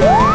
Woo!